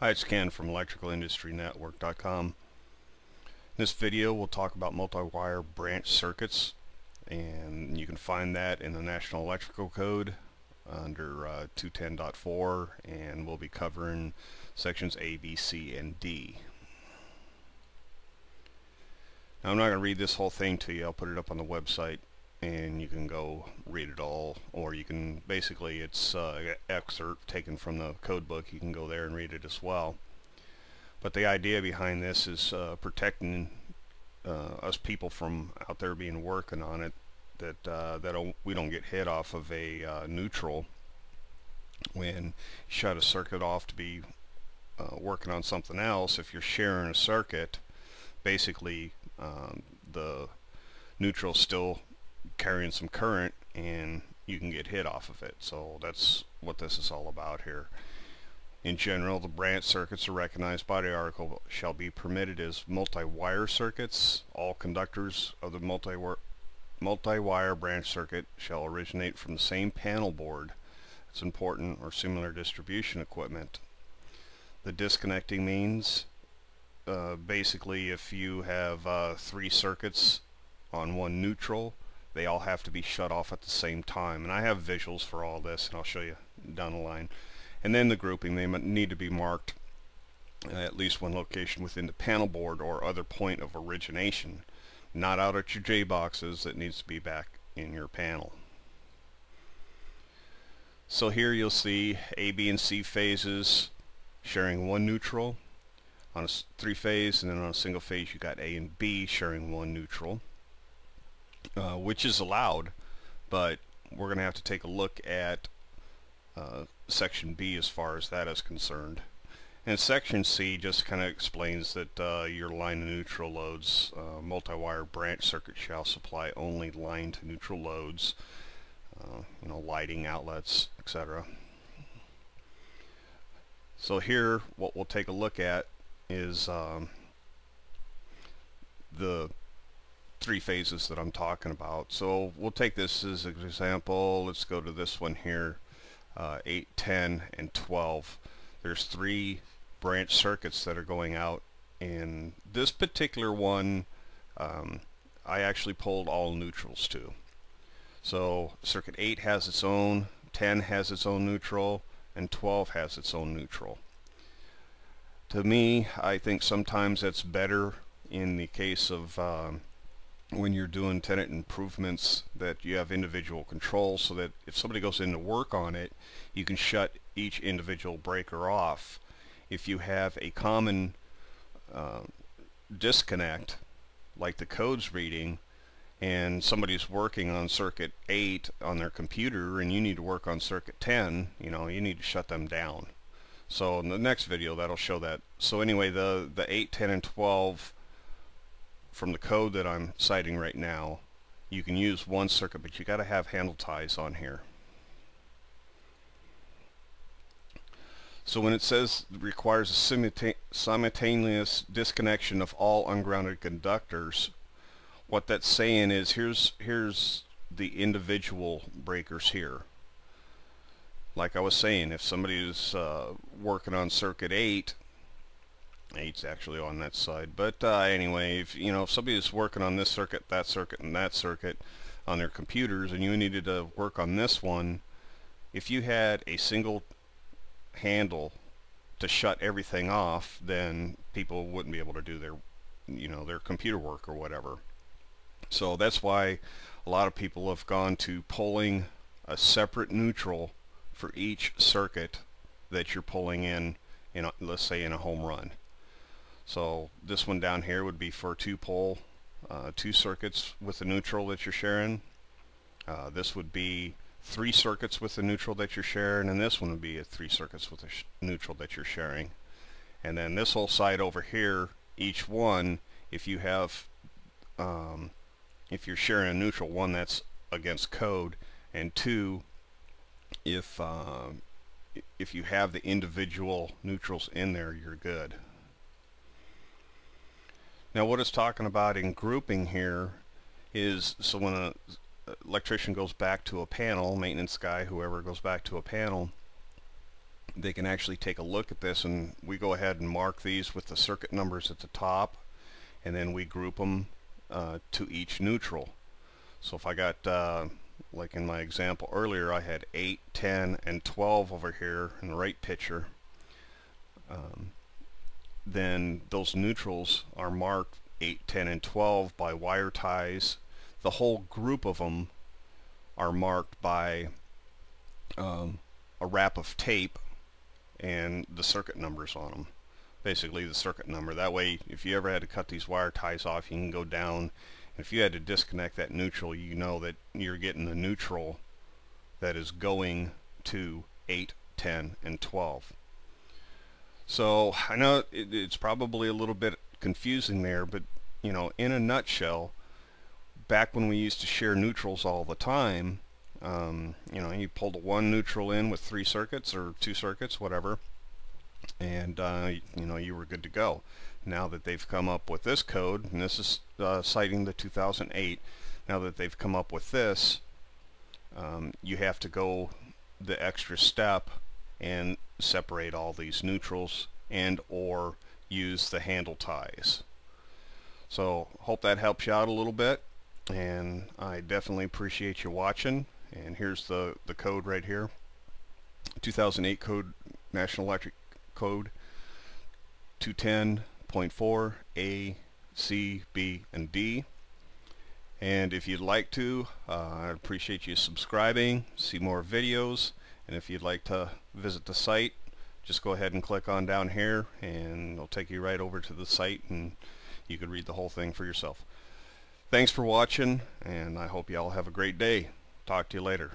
Hi, it's Ken from electricalindustrynetwork.com. In this video we'll talk about multi-wire branch circuits, and you can find that in the National Electrical Code under 210.4, and we'll be covering sections A, B, C, and D. Now, I'm not going to read this whole thing to you. I'll put it up on the website and you can go read it all, or you can basically, it's an excerpt taken from the code book. You can go there and read it as well. But the idea behind this is protecting us people from out there being working on it, that we don't get hit off of a neutral when you shut a circuit off to be working on something else. If you're sharing a circuit, basically the neutral's still carrying some current and you can get hit off of it. So that's what this is all about here. In general, the branch circuits are recognized by the article shall be permitted as multi-wire circuits. All conductors of the multi-wire branch circuit shall originate from the same panel board. It's important, or similar distribution equipment. The disconnecting means, basically, if you have three circuits on one neutral, they all have to be shut off at the same time. And I have visuals for all this, and I'll show you down the line. And then the grouping, they need to be marked at least one location within the panel board or other point of origination, not out at your J boxes. That needs to be back in your panel. So here you'll see A, B, and C phases sharing one neutral on a three-phase, and then on a single phase you got A and B sharing one neutral. Which is allowed, but we're going to have to take a look at section B as far as that is concerned. And section C just kind of explains that your line to neutral loads, multi-wire branch circuit shall supply only line to neutral loads, you know, lighting, outlets, etc. So here what we'll take a look at is the three phases that I'm talking about. So we'll take this as an example. Let's go to this one here, 8, 10, and 12. There's three branch circuits that are going out. In this particular one, I actually pulled all neutrals too. So circuit 8 has its own, 10 has its own neutral, and 12 has its own neutral. To me, I think sometimes that's better in the case of when you're doing tenant improvements, that you have individual control, so that if somebody goes in to work on it, you can shut each individual breaker off. If you have a common disconnect, like the code's reading, and somebody's working on circuit 8 on their computer and you need to work on circuit 10, you know, you need to shut them down. So in the next video that'll show that. So anyway, the 8, 10, and 12 from the code that I'm citing right now, you can use one circuit, but you got to have handle ties on here. So when it says it requires a simultaneous disconnection of all ungrounded conductors, what that's saying is here's the individual breakers here. Like I was saying, if somebody is working on circuit 8, 8's actually on that side, but anyway, if you know, if somebody's working on this circuit, that circuit, and that circuit on their computers, and you needed to work on this one, if you had a single handle to shut everything off, then people wouldn't be able to do their, you know, their computer work or whatever. So that's why a lot of people have gone to pulling a separate neutral for each circuit that you're pulling in a, let's say in a home run. So this one down here would be for two circuits with the neutral that you're sharing. This would be three circuits with the neutral that you're sharing, and this one would be three circuits with the neutral that you're sharing. And then this whole side over here, each one, if you have, if you're sharing a neutral, one that's against code, and two, if you have the individual neutrals in there, you're good. Now what it's talking about in grouping here is, so when an electrician goes back to a panel, maintenance guy, whoever goes back to a panel, they can actually take a look at this, and we go ahead and mark these with the circuit numbers at the top, and then we group them to each neutral. So if I got, like in my example earlier, I had 8, 10, and 12 over here in the right picture, then those neutrals are marked 8, 10, and 12 by wire ties. The whole group of them are marked by a wrap of tape and the circuit numbers on them. Basically the circuit number. That way, if you ever had to cut these wire ties off, you can go down. If you had to disconnect that neutral, you know that you're getting the neutral that is going to 8, 10, and 12. So I know it's probably a little bit confusing there, but you know, in a nutshell, back when we used to share neutrals all the time, you know, you pulled one neutral in with 3 circuits or 2 circuits, whatever, and you know, you were good to go. Now that they've come up with this code, and this is citing the 2008, now that they've come up with this, you have to go the extra step and separate all these neutrals and or use the handle ties. So hope that helps you out a little bit, and I definitely appreciate you watching. And here's the code right here, 2008 code, National Electric Code 210.4 A, C, B, and D. And if you'd like to, I appreciate you subscribing, see more videos, and if you'd like to visit the site, just go ahead and click on down here and it'll take you right over to the site, and you can read the whole thing for yourself. Thanks for watching, and I hope you all have a great day. Talk to you later.